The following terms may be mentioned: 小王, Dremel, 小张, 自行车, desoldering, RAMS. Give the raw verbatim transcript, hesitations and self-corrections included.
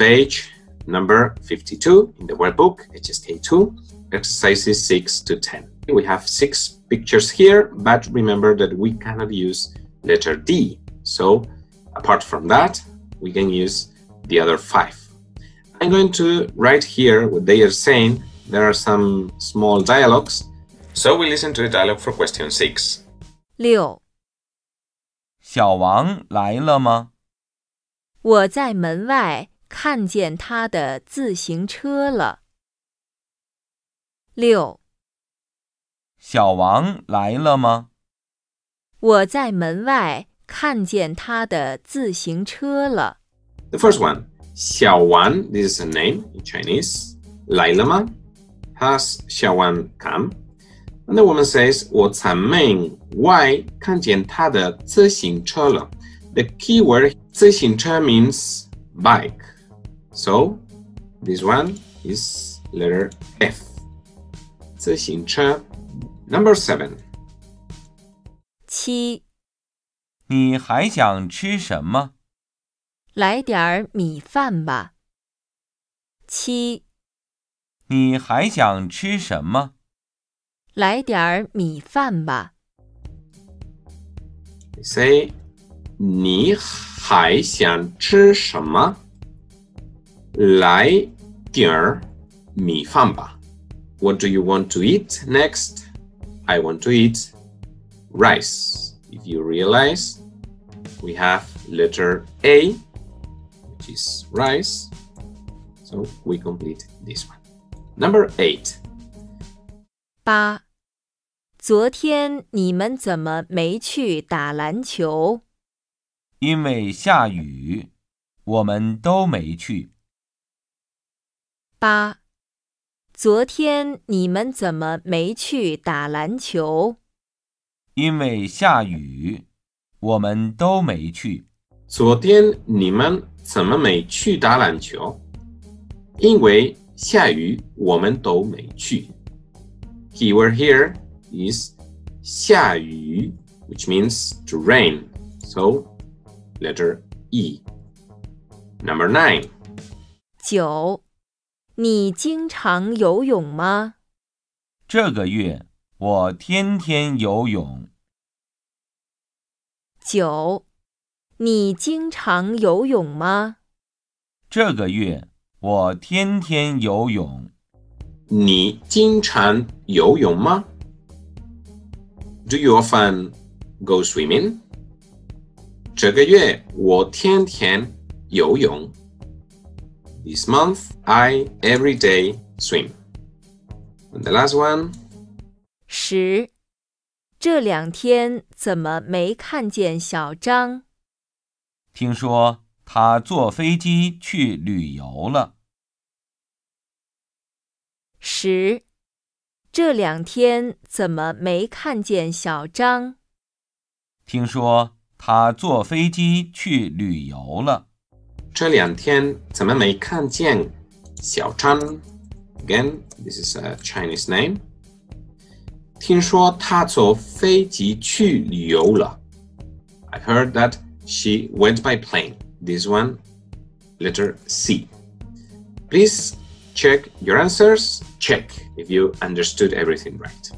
page number fifty-two in the workbook, H S K two, exercises six to ten. We have six pictures here, but remember that we cannot use letter D. So apart from that, we can use the other five. I'm going to write here what they are saying. There are some small dialogues. So we listen to the dialogue for question six. six. 小王来了吗？我在门外看见他的自行车了。六。小王来了吗？我在门外看见他的自行车了。The first one, 小王, this is a name in Chinese. 来了吗 has 小王 come? And the woman says, 我在门外看见他的自行车了。The keyword 自行车 means bike. So, this one is letter F. 自行车 number seven. seven. 你还想吃什么？来点米饭吧。七。你还想吃什么？来点米饭吧。Say 你还想吃什么？来点米饭吧。What do you want to eat next? I want to eat rice. If you realize, we have letter A, which is rice. So we complete this one. Number eight. eight. 昨天你们怎么没去打篮球？因为下雨，我们都没去。eight. 昨天你们怎么没去打篮球？因为下雨，我们都没去。昨天你们怎么没去打篮球？因为下雨，我们都没去。Keyword here is 下雨 which means to rain. So, letter E. Number nine. nine. 你经常游泳吗？这个月我天天游泳。九，你经常游泳吗？这个月我天天游泳。你经常游泳吗？ Do you often go swimming? 这个月我天天游泳。This month, I every day swim. And the last one. ten. 这两天怎么没看见小张？听说他坐飞机去旅游了。ten. 这两天怎么没看见小张？听说他坐飞机去旅游了。这两天怎么没看见小张 ？Again, this is a Chinese name. 听说她坐飞机去旅游了。I heard that she went by plane. This one, letter C. Please check your answers. Check if you understood everything right.